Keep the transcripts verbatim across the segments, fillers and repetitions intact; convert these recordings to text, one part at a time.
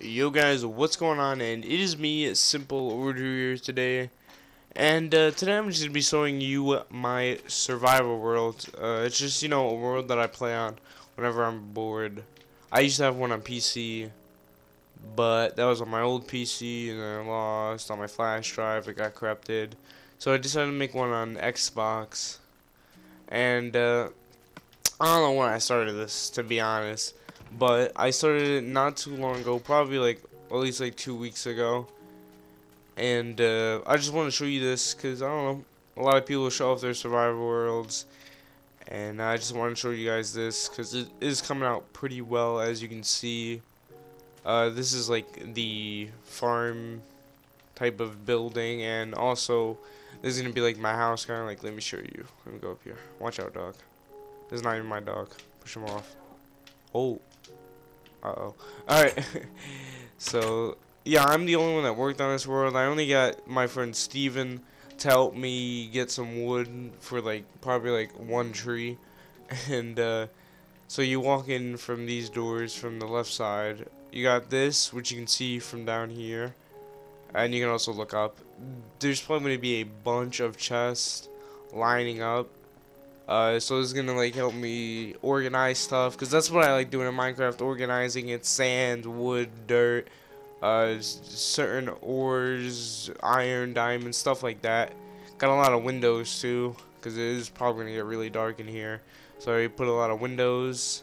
Yo guys, what's going on? And it is me, Simple Overdoer, today. And uh, today I'm just going to be showing you my survival world. Uh, it's just, you know, a world that I play on whenever I'm bored. I used to have one on P C, but that was on my old P C, and I lost on my flash drive. It got corrupted. So I decided to make one on Xbox. And uh, I don't know when I started this, to be honest. But I started it not too long ago, probably like at least like two weeks ago. And uh, I just want to show you this because I don't know, a lot of people show off their survival worlds, and I just want to show you guys this because it is coming out pretty well, as you can see. Uh, this is like the farm type of building, and also this is gonna be like my house, kind of like. Let me show you. Let me go up here. Watch out, dog. This is not even my dog. Push him off. Oh. Uh-oh. Alright. So, yeah, I'm the only one that worked on this world. I only got my friend Steven to help me get some wood for, like, probably, like, one tree. And, uh, so you walk in from these doors from the left side. You got this, which you can see from down here. And you can also look up. There's probably going to be a bunch of chests lining up. Uh, so it's gonna like help me organize stuff, cause that's what I like doing in Minecraft, organizing it: sand, wood, dirt, uh, certain ores, iron, diamond, stuff like that. Got a lot of windows too, cause it is probably gonna get really dark in here. So I put a lot of windows,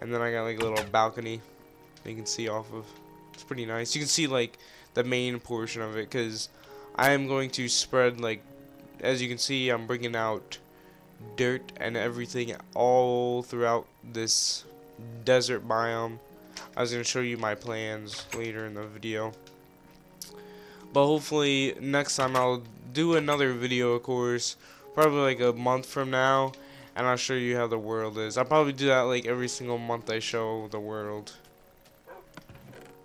and then I got like a little balcony that you can see off of. It's pretty nice. You can see like the main portion of it, cause I am going to spread, like, as you can see, I'm bringing out dirt and everything all throughout this desert biome. I was going to show you my plans later in the video, but hopefully next time I'll do another video, of course, probably like a month from now, and I'll show you how the world is. I'll probably do that like every single month I show the world.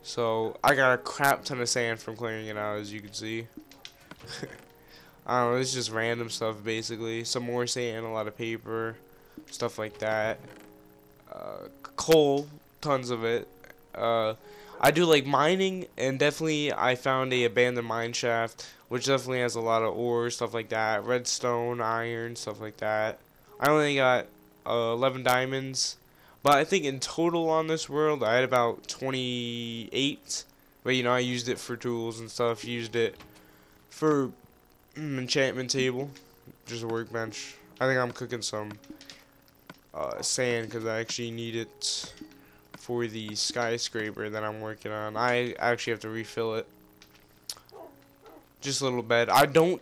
So I got a crap ton of sand from clearing it out, as you can see. I don't know, it's just random stuff, basically. Some more sand, a lot of paper, stuff like that. Uh, coal, tons of it. Uh, I do like mining, and definitely I found a abandoned mine shaft, which definitely has a lot of ore, stuff like that. Redstone, iron, stuff like that. I only got uh, eleven diamonds, but I think in total on this world, I had about twenty-eight. But, you know, I used it for tools and stuff. Used it for enchantment table, just a workbench. I think I'm cooking some uh, sand because I actually need it for the skyscraper that I'm working on. I actually have to refill it. Just a little bed. I don't,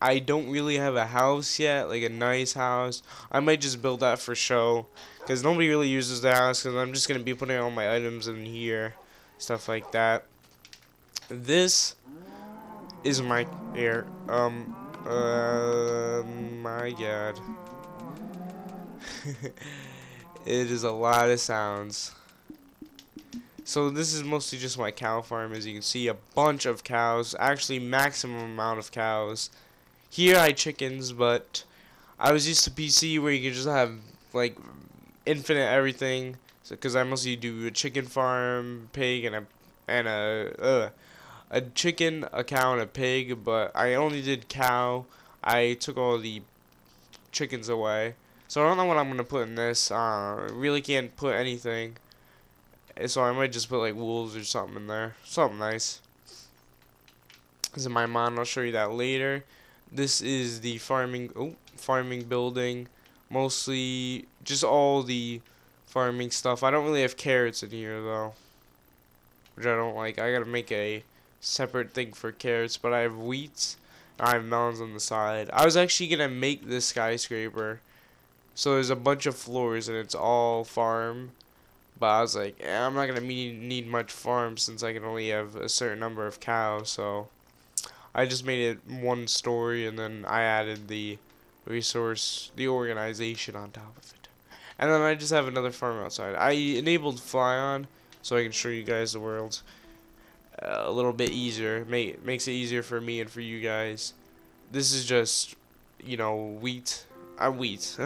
I don't really have a house yet, like a nice house. I might just build that for show because nobody really uses the house. Because I'm just gonna be putting all my items in here, stuff like that. This is my air. Um, uh, my god. It is a lot of sounds. So this is mostly just my cow farm, as you can see. A bunch of cows, actually maximum amount of cows. Here I had chickens, but I was used to P C where you could just have like infinite everything. So, cause I mostly do a chicken farm, pig, and a, and a, uh, a chicken, a cow, and a pig, but I only did cow. I took all the chickens away. So I don't know what I'm going to put in this. I uh, really can't put anything. So I might just put like wolves or something in there. Something nice. This is my mod. I'll show you that later. This is the farming, oh, farming building. Mostly just all the farming stuff. I don't really have carrots in here though, which I don't like. I got to make a separate thing for carrots, but I have wheat and I have melons on the side. I was actually gonna make this skyscraper, so there's a bunch of floors and it's all farm, but I was like, eh, I'm not gonna need, need much farm since I can only have a certain number of cows, so I just made it one story and then I added the resource, the organization on top of it, and then I just have another farm outside. I enabled fly on so I can show you guys the world a little bit easier. Make, makes it easier for me and for you guys. This is just, you know, wheat. I uh, wheat.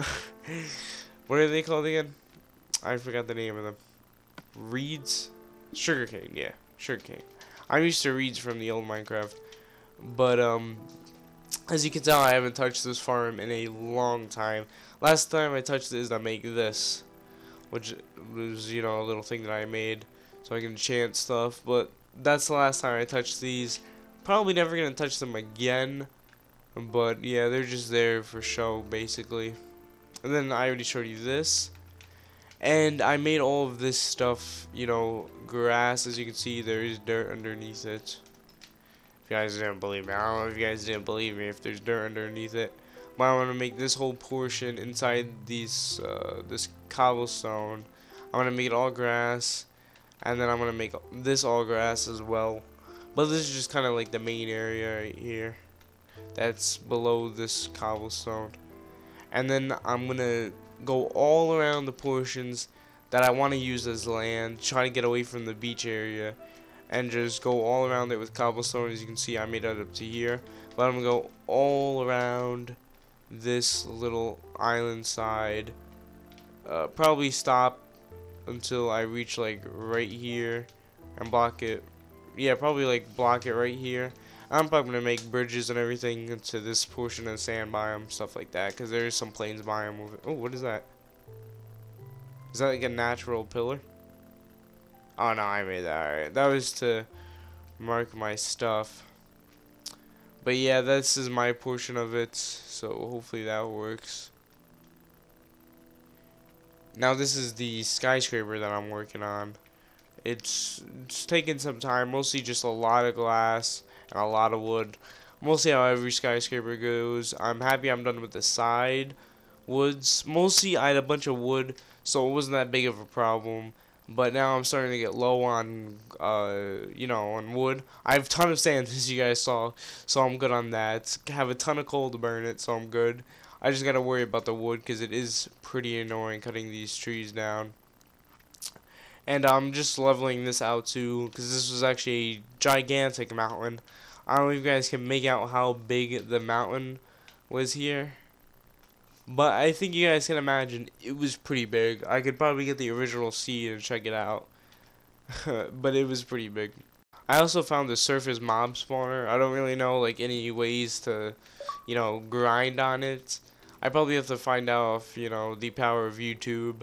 What are they called again? I forgot the name of them. Reeds? Sugarcane, yeah. sugarcane. I'm used to reeds from the old Minecraft, but um, as you can tell, I haven't touched this farm in a long time. Last time I touched it is to make this, which was, you know, a little thing that I made so I can enchant stuff, but that's the last time I touched these. Probably never gonna touch them again, but yeah, they're just there for show, basically. And then I already showed you this, and I made all of this stuff, you know, grass. As you can see, there is dirt underneath it. If you guys didn't believe me, I don't know if you guys didn't believe me, if there's dirt underneath it. But I want to make this whole portion inside these, uh, this cobblestone. I want to make it all grass, and then I'm going to make this all grass as well. But this is just kind of like the main area right here that's below this cobblestone. And then I'm going to go all around the portions that I want to use as land, try to get away from the beach area, and just go all around it with cobblestone. As you can see, I made it up to here, but I'm going to go all around this little island side, uh, probably stop until I reach like right here and block it. Yeah, probably like block it right here. I'm probably going to make bridges and everything into this portion of the sand biome, stuff like that, because there is some plains biome over. Oh, what is that? Is that like a natural pillar? Oh, no, I made that. Alright, that was to mark my stuff. But yeah, this is my portion of it, so hopefully that works. Now, this is the skyscraper that I'm working on. It's, it's taking some time, mostly just a lot of glass and a lot of wood. We'll see how every skyscraper goes. I'm happy I'm done with the side woods. Mostly I had a bunch of wood, so it wasn't that big of a problem. But now I'm starting to get low on, uh, you know, on wood. I have a ton of sand, as you guys saw, so I'm good on that. I have a ton of coal to burn it, so I'm good. I just gotta worry about the wood, because it is pretty annoying cutting these trees down. And I'm just leveling this out too, because this was actually a gigantic mountain. I don't know if you guys can make out how big the mountain was here, but I think you guys can imagine it was pretty big. I could probably get the original seed and check it out, but it was pretty big. I also found the surface mob spawner. I don't really know like any ways to, you know, grind on it. I probably have to find out if, you know, the power of YouTube.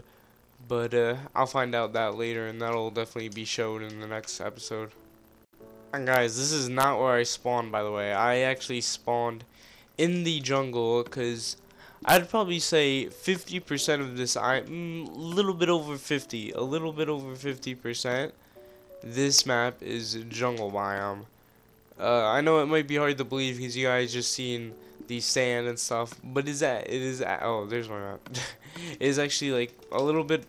But uh, I'll find out that later, and that'll definitely be shown in the next episode. And guys, this is not where I spawned, by the way. I actually spawned in the jungle, because I'd probably say fifty percent of this, I, mm, little bit over fifty, a little bit over fifty percent, this map is jungle biome. Uh, I know it might be hard to believe, because you guys just seen the sand and stuff, but is that, it is, at, oh, there's my map. It is actually like a little bit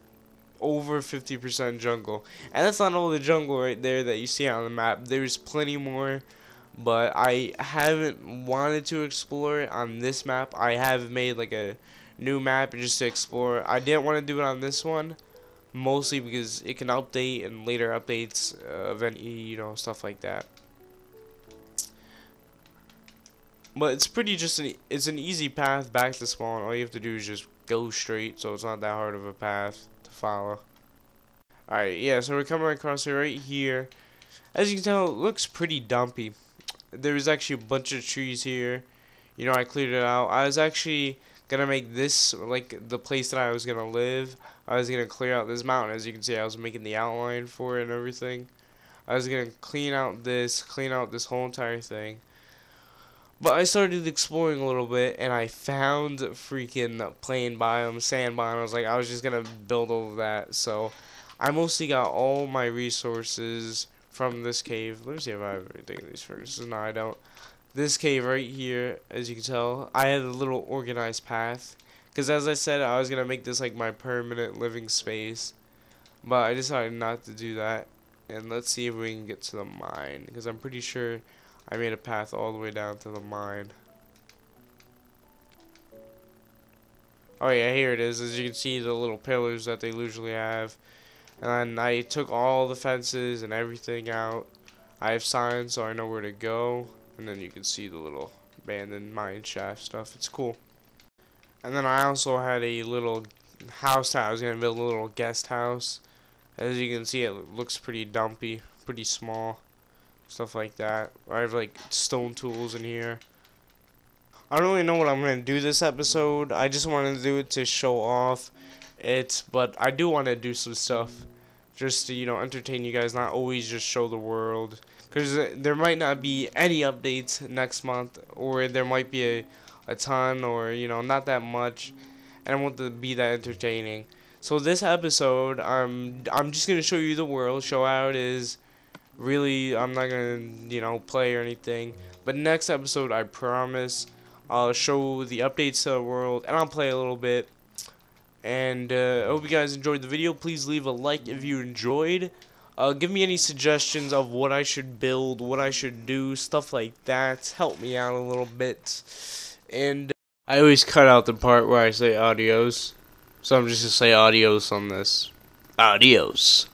over fifty percent jungle, and that's not all the jungle right there that you see on the map. There's plenty more, but I haven't wanted to explore it on this map. I have made like a new map just to explore. I didn't want to do it on this one, mostly because it can update and later updates uh, of any, you know, stuff like that. But it's pretty just an, it's an easy path back to spawn. All you have to do is just go straight, so it's not that hard of a path to follow. Alright, yeah, so we're coming across here right here. As you can tell, it looks pretty dumpy. There was actually a bunch of trees here. You know, I cleared it out. I was actually gonna make this like the place that I was gonna live. I was gonna clear out this mountain. As you can see, I was making the outline for it and everything. I was gonna clean out this, clean out this whole entire thing. But I started exploring a little bit, and I found freaking plain biome, sand biome. I was like, I was just going to build all of that. So I mostly got all my resources from this cave. Let me see if I have anything in these furnaces. No, I don't. This cave right here, as you can tell, I had a little organized path. Because as I said, I was going to make this like my permanent living space. But I decided not to do that. And let's see if we can get to the mine. Because I'm pretty sure I made a path all the way down to the mine. Oh yeah, here it is. As you can see, the little pillars that they usually have. And I took all the fences and everything out. I have signs, so I know where to go. And then you can see the little abandoned mine shaft stuff. It's cool. And then I also had a little house that I was going to build, a little guest house. As you can see, it looks pretty dumpy. pretty small. Stuff like that. I have like stone tools in here. I don't really know what I'm going to do this episode. I just wanted to do it to show off it. But I do want to do some stuff. Just to, you know, entertain you guys. Not always just show the world. Because there might not be any updates next month. Or there might be a, a ton or, you know, not that much. And I want it to be that entertaining. So this episode, I'm, I'm just going to show you the world. Show how it is. Really, I'm not going to, you know, play or anything. But next episode, I promise, I'll show the updates to the world. And I'll play a little bit. And uh, I hope you guys enjoyed the video. Please leave a like if you enjoyed. Uh, give me any suggestions of what I should build, what I should do, stuff like that. Help me out a little bit. And I always cut out the part where I say adios. So I'm just going to say adios on this. Adios.